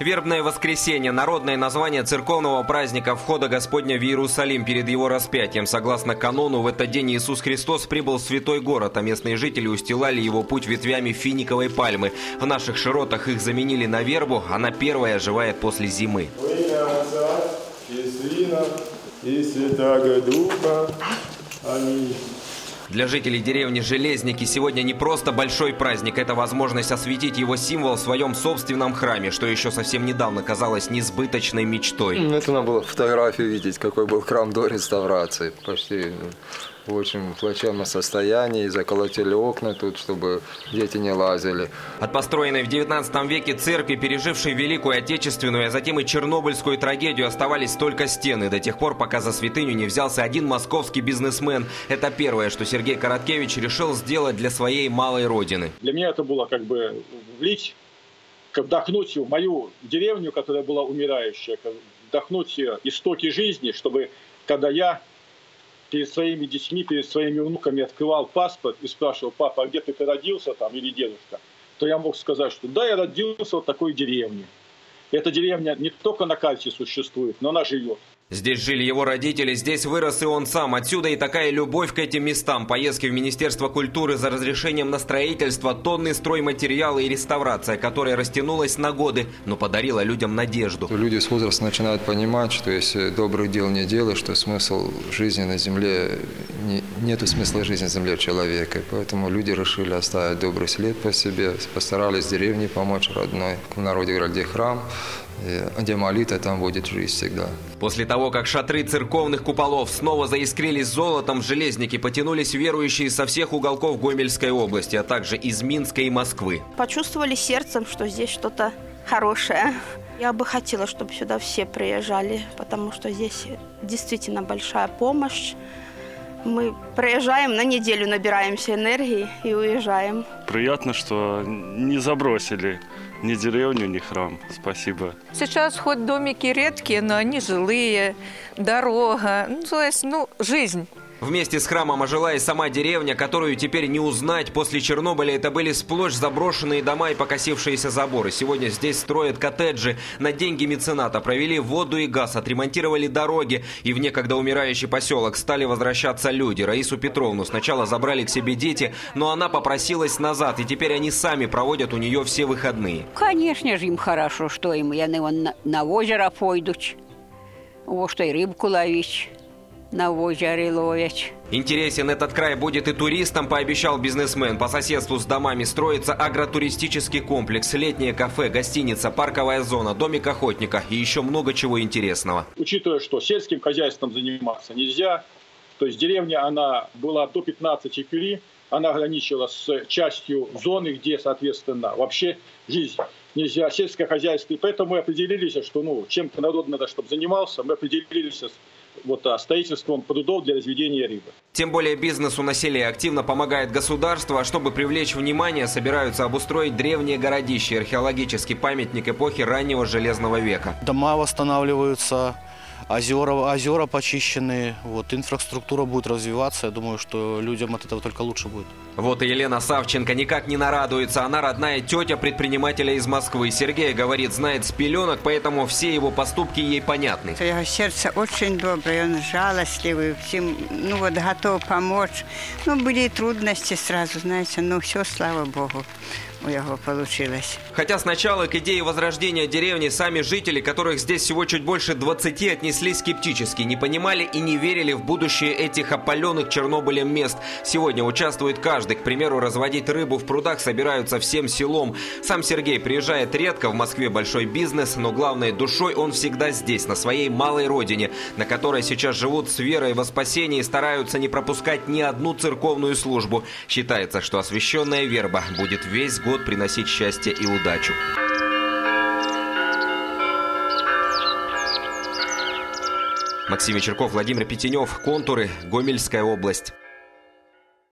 Вербное воскресенье – народное название церковного праздника входа Господня в Иерусалим перед его распятием. Согласно канону, в этот день Иисус Христос прибыл в святой город, а местные жители устилали его путь ветвями финиковой пальмы. В наших широтах их заменили на вербу, она первая оживает после зимы. Во имя Отца и Сына и Святаго Духа. Аминь. Для жителей деревни Железники сегодня не просто большой праздник, это возможность осветить его символ в своем собственном храме, что еще совсем недавно казалось несбыточной мечтой. Это надо было фотографию видеть, какой был храм до реставрации. Почти в очень плачевном состоянии, заколотили окна тут, чтобы дети не лазили. От построенной в 19 веке церкви, пережившей Великую Отечественную, а затем и Чернобыльскую трагедию, оставались только стены. До тех пор, пока за святыню не взялся один московский бизнесмен. Это первое, что Сергей Короткевич решил сделать для своей малой родины. Для меня это было как бы влить, вдохнуть в мою деревню, которая была умирающая, вдохнуть истоки жизни, чтобы когда я перед своими детьми, перед своими внуками открывал паспорт и спрашивал: папа, а где ты родился там, или дедушка, то я мог сказать, что да, я родился в такой деревне. Эта деревня не только на карте существует, но она живет. Здесь жили его родители, здесь вырос и он сам. Отсюда и такая любовь к этим местам. Поездки в Министерство культуры за разрешением на строительство, тонны стройматериала и реставрация, которая растянулась на годы, но подарила людям надежду. Люди с возрастом начинают понимать, что если добрых дел не делаешь, что смысл жизни на земле, нету смысла жизни на земле человека. Поэтому люди решили оставить добрый след по себе, постарались деревне помочь родной. В народе говорят, где храм, где молитва, там будет жизнь всегда. После того, как шатры церковных куполов снова заискрились золотом, в Железники потянулись верующие со всех уголков Гомельской области, а также из Минска и Москвы. Почувствовали сердцем, что здесь что-то хорошее. Я бы хотела, чтобы сюда все приезжали, потому что здесь действительно большая помощь. Мы проезжаем, на неделю набираемся энергии и уезжаем. Приятно, что не забросили ни деревню, ни храм. Спасибо. Сейчас хоть домики редкие, но они жилые, дорога, жизнь. Вместе с храмом ожила и сама деревня, которую теперь не узнать. После Чернобыля это были сплошь заброшенные дома и покосившиеся заборы. Сегодня здесь строят коттеджи. На деньги мецената провели воду и газ, отремонтировали дороги. И в некогда умирающий поселок стали возвращаться люди. Раису Петровну сначала забрали к себе дети, но она попросилась назад. И теперь они сами проводят у нее все выходные. Конечно же им хорошо, что им. Я на озеро пойду, что и рыбку ловить. Интересен этот край будет и туристам, пообещал бизнесмен. По соседству с домами строится агротуристический комплекс, летнее кафе, гостиница, парковая зона, домик охотника и еще много чего интересного. Учитывая, что сельским хозяйством заниматься нельзя, то есть деревня, она была до 15 кюри, она ограничила с частью зоны, где, соответственно, вообще жизнь нельзя, сельское хозяйство. И поэтому мы определились, что чем-то народ надо, чтобы занимался, мы определились строительством прудов для разведения рыбы. Тем более бизнесу на селе активно помогает государство. А чтобы привлечь внимание, собираются обустроить древние городища, археологический памятник эпохи раннего Железного века. Дома восстанавливаются, озера почищены, инфраструктура будет развиваться. Я думаю, что людям от этого только лучше будет. Вот и Елена Савченко никак не нарадуется. Она родная тетя предпринимателя из Москвы. Сергей, говорит, знает с пеленок, поэтому все его поступки ей понятны. Его сердце очень доброе, он жалостливый, всем, готов помочь. Были и трудности сразу, но все, слава богу, у него получилось. Хотя сначала к идее возрождения деревни сами жители, которых здесь всего чуть больше 20, отнеслись скептически, не понимали и не верили в будущее этих опаленных Чернобылем мест. Сегодня участвует каждый. К примеру, разводить рыбу в прудах собираются всем селом. Сам Сергей приезжает редко, в Москве большой бизнес, но главное, душой он всегда здесь, на своей малой родине, на которой сейчас живут с верой во спасение и стараются не пропускать ни одну церковную службу. Считается, что освященная верба будет весь год приносить счастье и удачу. Максим Вечерков, Владимир Пятенев, «Контуры», Гомельская область.